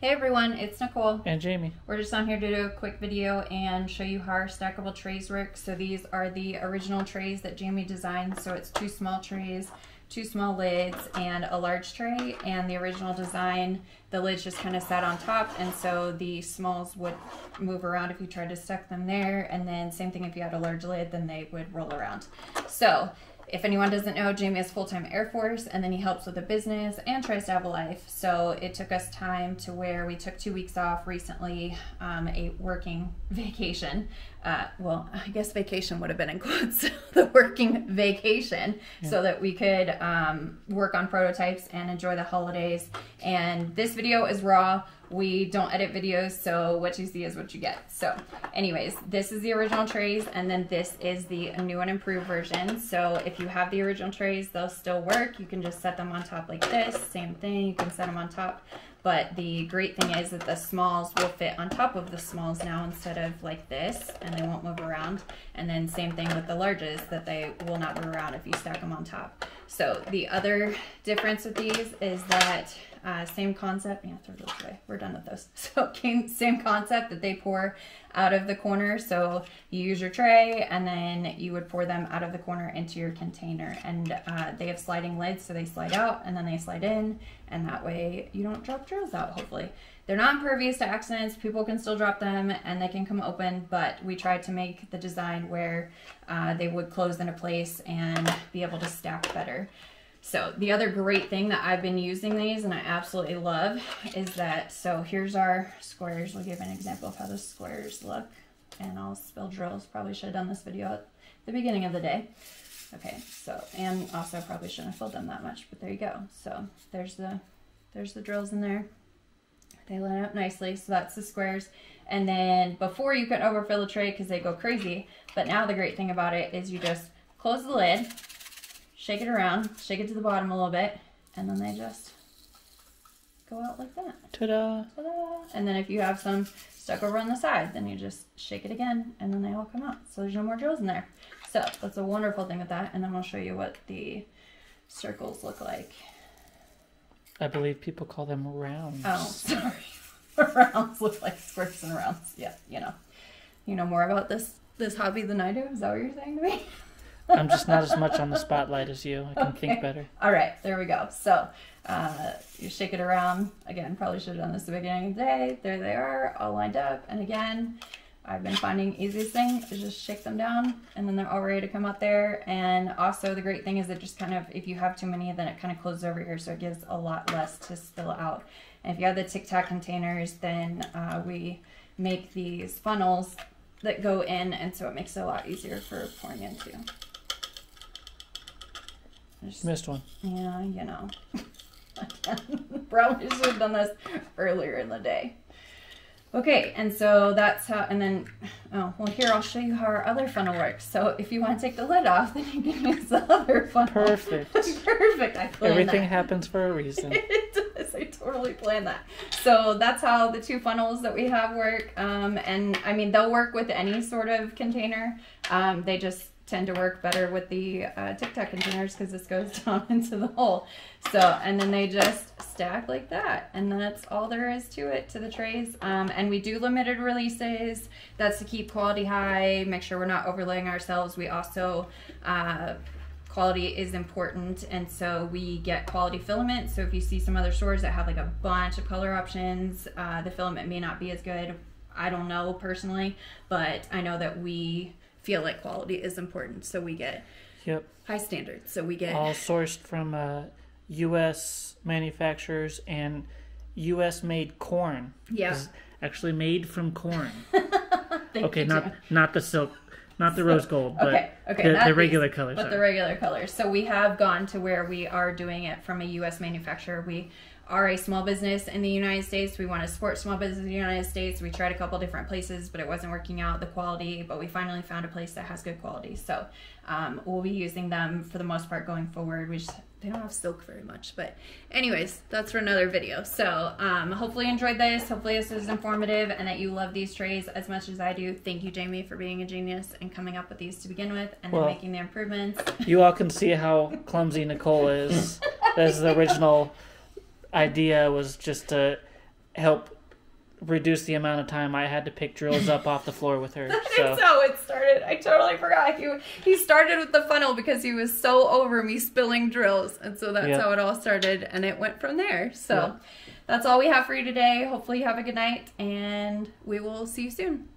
Hey everyone, it's Nicole and Jamie. We're just on here to do a quick video and show you how our stackable trays work. So these are the original trays that Jamie designed. So it's two small trays, two small lids, and a large tray. And the original design, the lids just kind of sat on top, and so the smalls would move around if you tried to stack them there. And then same thing if you had a large lid, then they would roll around. So if anyone doesn't know, Jamie is full-time Air Force, and then he helps with a business and tries to have a life. So it took us time to where we took 2 weeks off recently, a working vacation. Well, I guess vacation would have been in quotes, the working vacation, yeah. So that we could work on prototypes and enjoy the holidays. And this video is raw. We don't edit videos, so what you see is what you get. So anyways, this is the original trays, and then this is the new and improved version. So if you have the original trays, they'll still work. You can just set them on top like this, same thing, you can set them on top. But the great thing is that the smalls will fit on top of the smalls now instead of like this, and they won't move around. And then same thing with the larges, that they will not move around if you stack them on top. So the other difference with these is that same concept, yeah, throw those away, we're done with those. So same concept, that they pour out of the corner. So you use your tray and then you would pour them out of the corner into your container. And they have sliding lids, so they slide out and then they slide in, and that way you don't drop drills out, hopefully. They're not impervious to accidents. People can still drop them and they can come open, but we tried to make the design where they would close into place and be able to stack better. So the other great thing that I've been using these, and I absolutely love, is that, so here's our squares. We'll give an example of how the squares look, and I'll spell drills. Probably should have done this video at the beginning of the day. Okay, so, and also probably shouldn't have filled them that much, but there you go. So there's the drills in there. They line up nicely, so that's the squares. And then before, you could overfill the tray because they go crazy, but now the great thing about it is you just close the lid, shake it around, shake it to the bottom a little bit, and then they just go out like that. Ta-da! Ta-da! And then if you have some stuck over on the side, then you just shake it again, and then they all come out. So there's no more drills in there. So that's a wonderful thing with that, and then we'll show you what the circles look like. I believe people call them rounds. Oh, sorry. Rounds look like squares and rounds. Yeah, you know. You know more about this hobby than I do? Is that what you're saying to me? I'm just not as much on the spotlight as you. I can think better. All right, there we go. So you shake it around. Again, probably should have done this at the beginning of the day. There they are, all lined up. And again, I've been finding the easiest thing is just shake them down, and then they're all ready to come out there. And also the great thing is it just kind of, if you have too many, then it kind of closes over here, so it gives a lot less to spill out. And if you have the Tic Tac containers, then we make these funnels that go in, and so it makes it a lot easier for pouring into. Just, missed one. Yeah, you know. Probably should have done this earlier in the day. Okay, and so that's how, and then, oh, well, here I'll show you how our other funnel works. So if you want to take the lid off, then you can use the other funnel. Perfect. Perfect, I planned Everything that. Happens for a reason. It does, I totally planned that. So that's how the two funnels that we have work. And I mean, they'll work with any sort of container. They just tend to work better with the Tic Tac containers because this goes down into the hole. So, and then they just stack like that, and that's all there is to it, to the trays. And we do limited releases. That's to keep quality high, make sure we're not overlaying ourselves. We also, quality is important, and so we get quality filament. So if you see some other stores that have like a bunch of color options, the filament may not be as good. I don't know personally, but I know that we feel like quality is important, so we get high standards. So we get all sourced from U.S. manufacturers and U.S. made corn. Yeah, it's actually made from corn. Okay, not the silk, not the rose gold, but okay, the regular colors. But the regular colors. So we have gone to where we are doing it from a U.S. manufacturer. We are a small business in the United States. We want to support small business in the United States. We tried a couple different places, but it wasn't working out, the quality, but we finally found a place that has good quality. So we'll be using them for the most part going forward. We just, they don't have silk very much, but anyways, that's for another video. So hopefully you enjoyed this. Hopefully this was informative and that you love these trays as much as I do. Thank you, Jamie, for being a genius and coming up with these to begin with, and then making the improvements. You all can see how clumsy Nicole is. That's the original idea, was just to help reduce the amount of time I had to pick drills up off the floor with her. So it started, I totally forgot. He started with the funnel because he was so over me spilling drills. And so that's how it all started, and it went from there. So that's all we have for you today. Hopefully you have a good night, and we will see you soon.